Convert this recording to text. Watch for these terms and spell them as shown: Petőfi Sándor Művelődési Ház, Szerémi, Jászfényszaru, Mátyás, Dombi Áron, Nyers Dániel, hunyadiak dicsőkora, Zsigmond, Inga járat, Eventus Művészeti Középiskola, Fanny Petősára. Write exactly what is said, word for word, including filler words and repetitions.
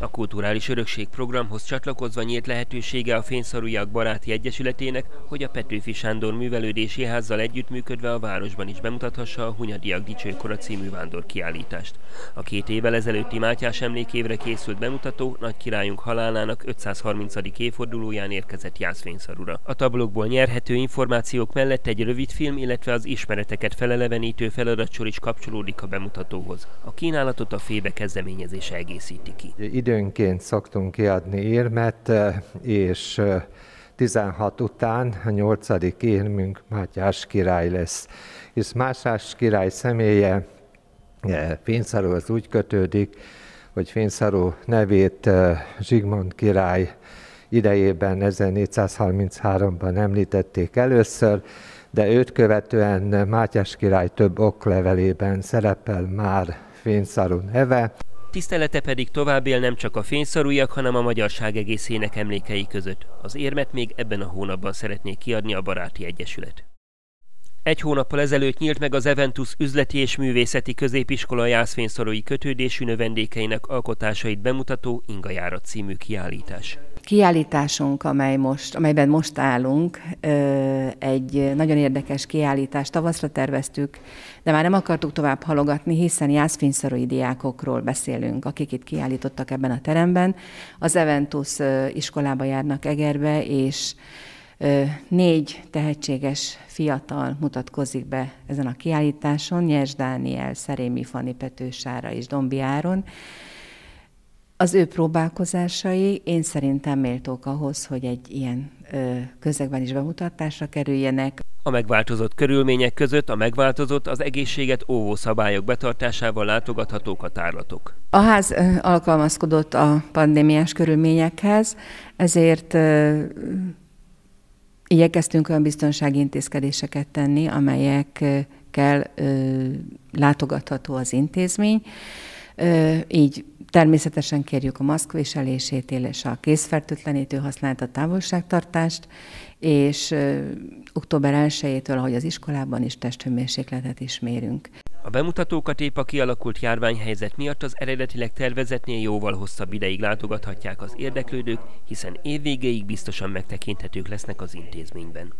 A Kulturális Örökség programhoz csatlakozva nyílt lehetősége a Fényszaruiak Baráti Egyesületének, hogy a Petőfi Sándor Művelődési Házzal együttműködve a városban is bemutathassa a Hunyadiak Dicsőkora című vándorkiállítást. A két évvel ezelőtti Mátyás emlékévre készült bemutató nagy királyunk halálának ötszázharmincadik évfordulóján érkezett Jászfényszarura. A tablókból nyerhető információk mellett egy rövidfilm, illetve az ismereteket felelevenítő feladatsor is kapcsolódik a bemutatóhoz. A kínálatot a Fébe kezdeményezése egészíti ki. Időnként szoktunk kiadni érmet, és tizenhat után a nyolcadik érmünk Mátyás király lesz. És Mátyás király személye Fényszaruhoz úgy kötődik, hogy Fényszaru nevét Zsigmond király idejében ezernégyszázharminchárom-ban említették először, de őt követően Mátyás király több oklevelében szerepel már Fényszaru neve. Tisztelete pedig tovább él nem csak a fényszaruiak, hanem a magyarság egészének emlékei között. Az érmet még ebben a hónapban szeretné kiadni a Baráti Egyesület. Egy hónappal ezelőtt nyílt meg az Eventus Üzleti és Művészeti Középiskola jászfényszarui kötődésű növendékeinek alkotásait bemutató Inga Járat című kiállítás. Kiállításunk, amely most, amelyben most állunk, egy nagyon érdekes kiállítást tavaszra terveztük, de már nem akartuk tovább halogatni, hiszen jászfényszarui diákokról beszélünk, akik itt kiállítottak ebben a teremben. Az Eventus iskolába járnak Egerbe, és négy tehetséges fiatal mutatkozik be ezen a kiállításon, Nyers Dániel, Szerémi, Fanny Petősára és Dombi Áron. Az ő próbálkozásai én szerintem méltók ahhoz, hogy egy ilyen közegben is bemutatásra kerüljenek. A megváltozott körülmények között a megváltozott, az egészséget óvó szabályok betartásával látogathatók a tárlatok. A ház alkalmazkodott a pandémiás körülményekhez, ezért igyekeztünk olyan biztonsági intézkedéseket tenni, amelyekkel ö, látogatható az intézmény. Ö, így természetesen kérjük a maszkviselését, és a kézfertőtlenítő használatát, távolságtartást, és ö, október elsejétől, ahogy az iskolában is, testhőmérsékletet is mérünk. A bemutatókat épp a kialakult járványhelyzet miatt az eredetileg tervezetnél jóval hosszabb ideig látogathatják az érdeklődők, hiszen évvégéig biztosan megtekinthetők lesznek az intézményben.